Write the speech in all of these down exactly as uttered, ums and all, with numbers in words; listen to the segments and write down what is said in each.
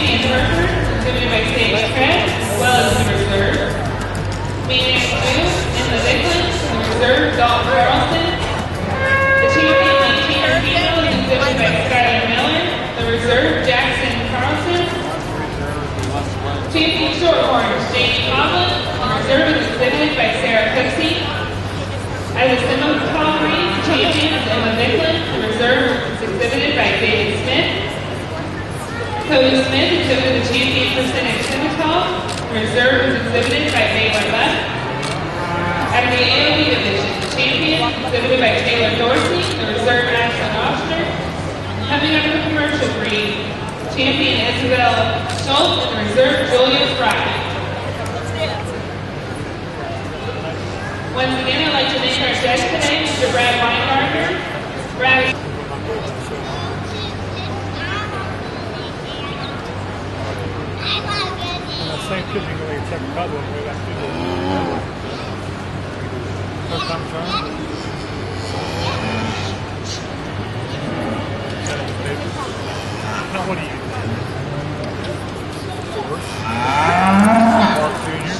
and Harford, given by Sage Pratt, as well as the reserve. Manning Wu in the Vicklands, and the reserve, Dolph Carlson. The champion of Peter Fino is given by Scotty Miller, the reserve, Jackson Carlson. Champion Shorthorns, Jane Coughlin, and the reserve is exhibited by Sarah Cutsey. As a similar cavalry, champion is Emma Nickland, the reserve is exhibited by David Smith. Cody Smith exhibited the champion percentage semicolon, the reserve is exhibited by Mayor Left. At the A O B division, the champion is exhibited by Taylor Dorsey, the reserve Ashley Oster. Coming out of the commercial breed, champion Isabel Schultz and the reserve Julia Frye. Once again, I'd like to thank our judge today, Mister Brad Winegardner. Brad. That's the same kid you can check the problem way back to the first time trying. Now what do you do? Fourth. Ah. Fourth junior.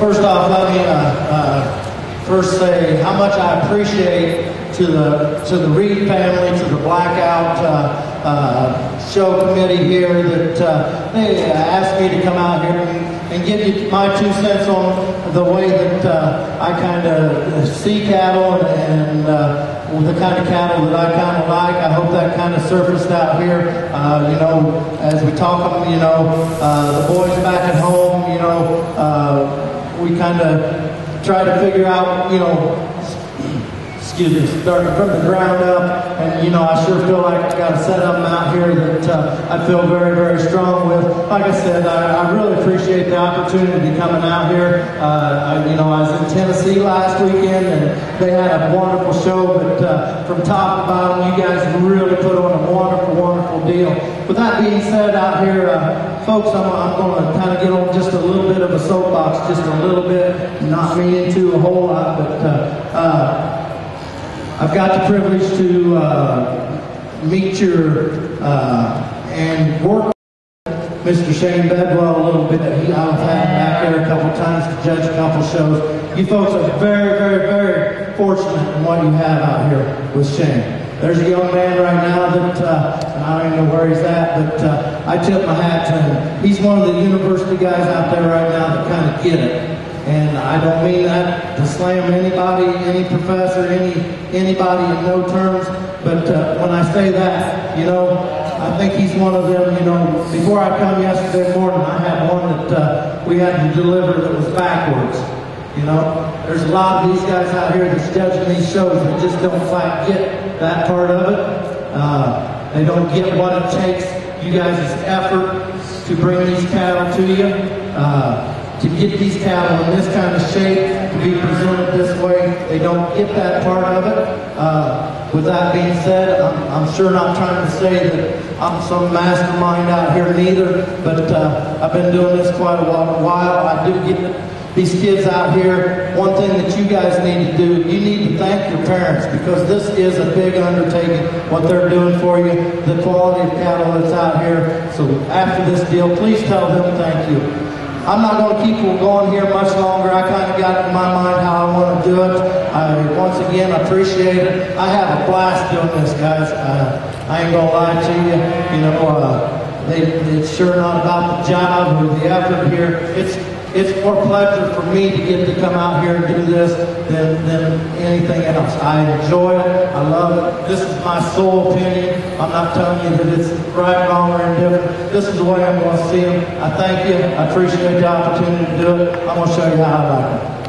First off, let me uh, uh, first say how much I appreciate to the to the Reed family, to the Blackout uh, uh, show committee here that uh, they asked me to come out here and, and give you my two cents on the way that uh, I kind of see cattle and, and uh, well, the kind of cattle that I kind of like. I hope that kind of surfaced out here. Uh, you know, as we talk, you know, uh, the boys back at home, you know. Uh, We kind of try to figure out, you know, excuse me, starting from the ground up, and you know, I sure feel like I got a setup out here that uh, I feel very, very strong with. Like I said, I, I really appreciate the opportunity coming out here. Uh, I, you know, I was in Tennessee last weekend, and they had a wonderful show. But uh, from top to bottom, you guys really put on a wonderful, wonderful deal. With that being said, out here. Uh, Folks, I'm, I'm going to kind of get on just a little bit of a soapbox, just a little bit, not me into a whole lot, but uh, uh, I've got the privilege to uh, meet your uh, and work with Mister Shane Bedwell a little bit. He, I've had him back there a couple times to judge a couple shows. You folks are very, very, very fortunate in what you have out here with Shane. There's a young man right now that, uh, I don't even know where he's at, but uh, I tip my hat to him. He's one of the university guys out there right now that kind of get it. And I don't mean that to slam anybody, any professor, any anybody in no terms, but uh, when I say that, you know, I think he's one of them, you know, before I come yesterday morning, I had one that uh, we had to deliver that was backwards, you know. There's a lot of these guys out here that's judging these shows that just don't quite get that part of it. Uh, they don't get what it takes, you guys' effort to bring these cattle to you, uh, to get these cattle in this kind of shape, to be presented this way. They don't get that part of it. Uh, with that being said, I'm, I'm sure not trying to say that I'm some mastermind out here neither, but uh, I've been doing this quite a while. I do get it. These kids out here, one thing that you guys need to do, you need to thank your parents because this is a big undertaking, what they're doing for you, the quality of cattle that's out here. So after this deal, please tell them thank you. I'm not going to keep going here much longer. I kind of got it in my mind how I want to do it. I, once again, appreciate it. I have a blast doing this, guys. Uh, I ain't going to lie to you. You know, uh, they, it's sure not about the job or the effort here. It's it's more pleasure for me to get to come out here and do this than, than anything else. I enjoy it. I love it. This is my sole opinion. I'm not telling you that it's right, wrong, or indifferent. This is the way I'm going to see it. I thank you. I appreciate the opportunity to do it. I'm going to show you how I like it.